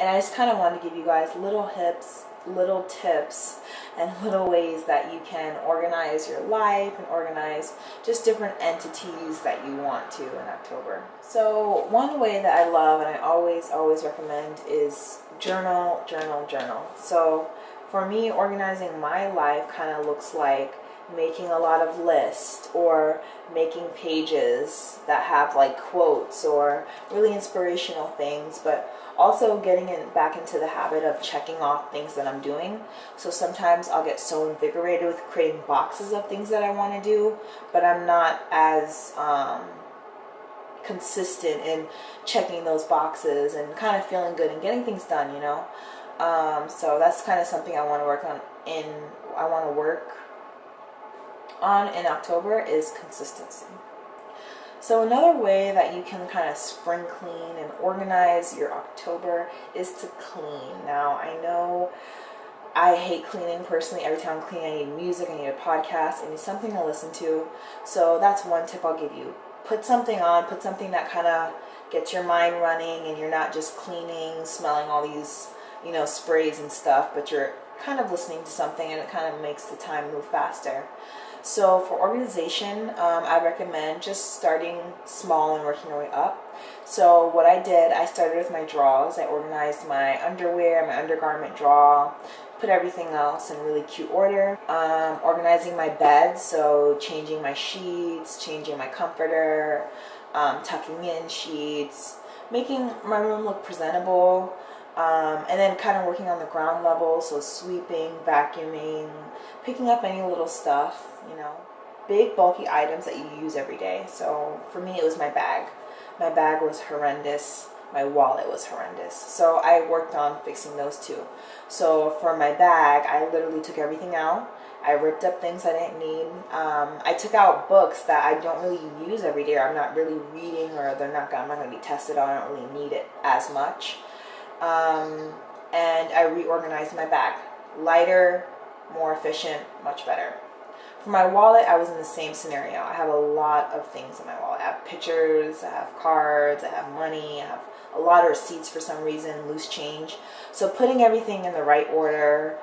And I just kind of wanted to give you guys little hips, little tips, and little ways that you can organize your life and organize just different entities that you want to in October. So one way that I love and I always recommend is journal, journal, journal. So for me, organizing my life kind of looks like making a lot of lists or making pages that have like quotes or really inspirational things, but also getting back into the habit of checking off things that I'm doing. So sometimes I'll get so invigorated with creating boxes of things that I want to do, but I'm not as consistent in checking those boxes and kind of feeling good and getting things done, you know. So that's kind of something I want to work on in October is consistency. So another way that you can kind of spring clean and organize your October is to clean. Now, I know I hate cleaning personally. Every time I'm cleaning, I need music, I need a podcast, I need something to listen to. So that's one tip I'll give you. Put something on, put something that kind of gets your mind running and you're not just cleaning, smelling all these, you know, sprays and stuff, but you're kind of listening to something and it kind of makes the time move faster. So for organization, I recommend just starting small and working your way up. So what I did, I started with my drawers. I organized my underwear, my undergarment drawer, put everything else in really cute order. Organizing my bed, so changing my sheets, changing my comforter, tucking in sheets, making my room look presentable. And then kind of working on the ground level, so sweeping, vacuuming, picking up any little stuff, you know. Big bulky items that you use every day. So for me, it was my bag. My bag was horrendous. My wallet was horrendous. So I worked on fixing those two. So for my bag, I literally took everything out. I ripped up things I didn't need. I took out books that I don't really use every day, or I'm not really reading, or I'm not going to be tested on. I don't really need it as much. And I reorganized my bag. Lighter, more efficient, much better. For my wallet, I was in the same scenario. I have a lot of things in my wallet. I have pictures, I have cards, I have money, I have a lot of receipts for some reason, loose change. So putting everything in the right order,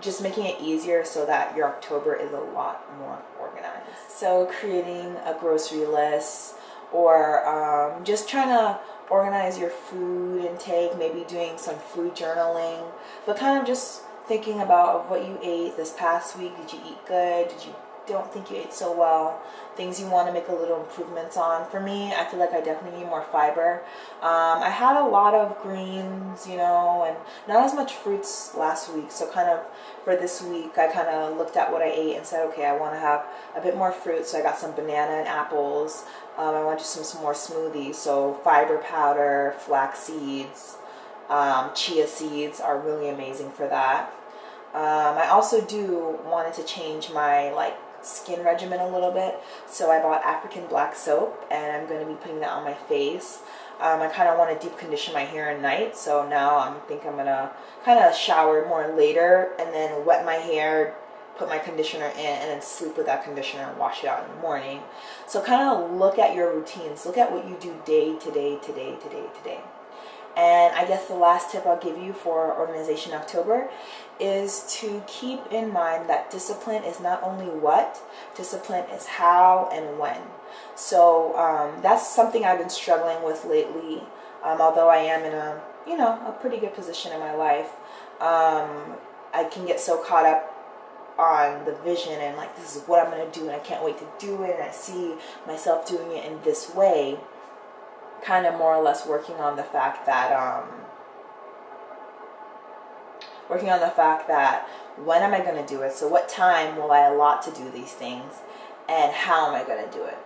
just making it easier so that your October is a lot more organized. So creating a grocery list, or just trying to organize your food intake, maybe doing some food journaling, but kind of just thinking about what you ate this past week. Did you eat good? Did you don't think you ate so well? Things you want to make a little improvements on. For me, I feel like I definitely need more fiber. I had a lot of greens, you know, and not as much fruits last week. So kind of for this week, I kind of looked at what I ate and said, okay, I want to have a bit more fruit. So I got some banana and apples. I want to do some more smoothies. So fiber powder, flax seeds, chia seeds are really amazing for that. I also wanted to change my skin regimen a little bit, so I bought African black soap and I'm going to be putting that on my face. I kind of want to deep condition my hair at night, so now I think I'm gonna kind of shower more later and then wet my hair, put my conditioner in, and then sleep with that conditioner and wash it out in the morning. So kind of look at your routines, look at what you do day to day to day to day to day. And I guess the last tip I'll give you for Organization October is to keep in mind that discipline is not only what, discipline is how and when. So that's something I've been struggling with lately, although I am in a pretty good position in my life. I can get so caught up on the vision and this is what I'm going to do and I can't wait to do it and I see myself doing it in this way. Kind of more or less working on the fact that when am I going to do it? So what time will I allot to do these things, and how am I going to do it?